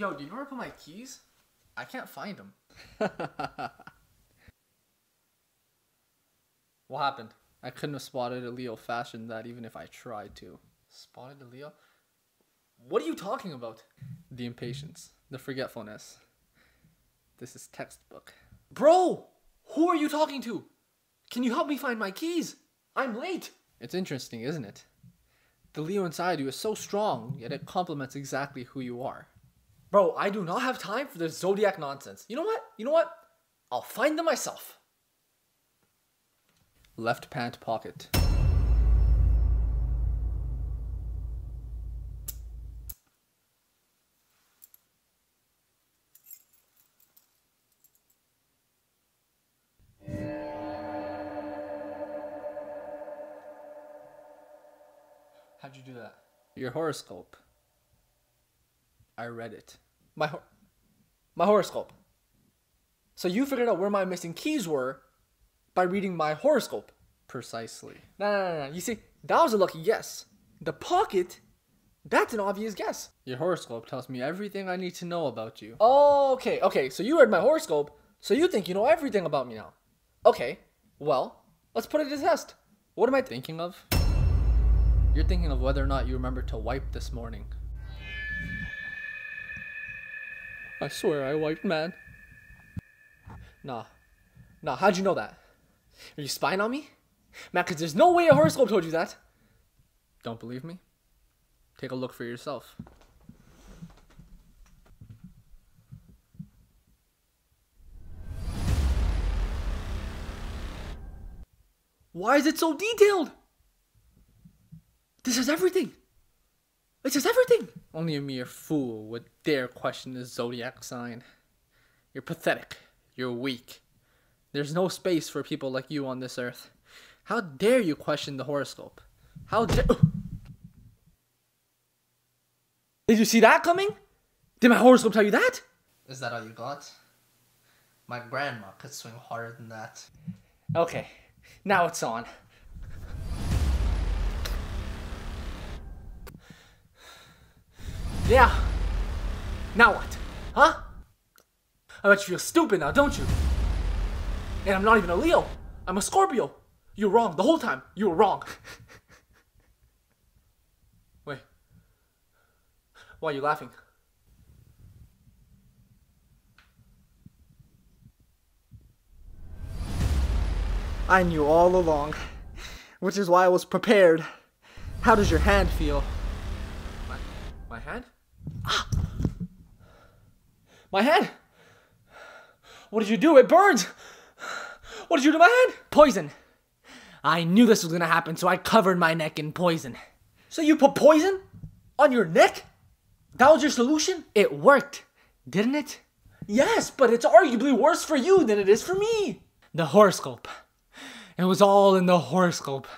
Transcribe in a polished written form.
Yo, do you know where I put my keys? I can't find them. What happened? I couldn't have spotted a Leo fashion that even if I tried to. Spotted a Leo? What are you talking about? The impatience. The forgetfulness. This is textbook. Bro! Who are you talking to? Can you help me find my keys? I'm late! It's interesting, isn't it? The Leo inside you is so strong, yet it complements exactly who you are. Bro, I do not have time for this zodiac nonsense. You know what? I'll find them myself. Left pant pocket. How'd you do that? Your horoscope. I read it. My horoscope. So you figured out where my missing keys were by reading my horoscope. Precisely. No. You see, that was a lucky guess. The pocket, that's an obvious guess. Your horoscope tells me everything I need to know about you. Oh, okay. So you read my horoscope, so you think you know everything about me now. Okay, well, let's put it to the test. What am I thinking of? You're thinking of whether or not you remember to wipe this morning. I swear I wiped, man. Nah, how'd you know that? Are you spying on me? Man, cause there's no way a horoscope told you that. Don't believe me? Take a look for yourself. Why is it so detailed? This is everything. It's just everything! Only a mere fool would dare question the zodiac sign. You're pathetic. You're weak. There's no space for people like you on this earth. How dare you question the horoscope? How dare— Did you see that coming? Did my horoscope tell you that? Is that all you got? My grandma could swing harder than that. Okay, now it's on. Yeah. Now what? Huh? I bet you feel stupid now, don't you? And I'm not even a Leo. I'm a Scorpio. You were wrong the whole time. You were wrong. Wait. Why are you laughing? I knew all along, which is why I was prepared. How does your hand feel? My hand? Ah! My hand! What did you do? It burns! What did you do to my hand? Poison! I knew this was gonna happen, so I covered my neck in poison. So you put poison on your neck? That was your solution? It worked, didn't it? Yes, but it's arguably worse for you than it is for me! The horoscope. It was all in the horoscope.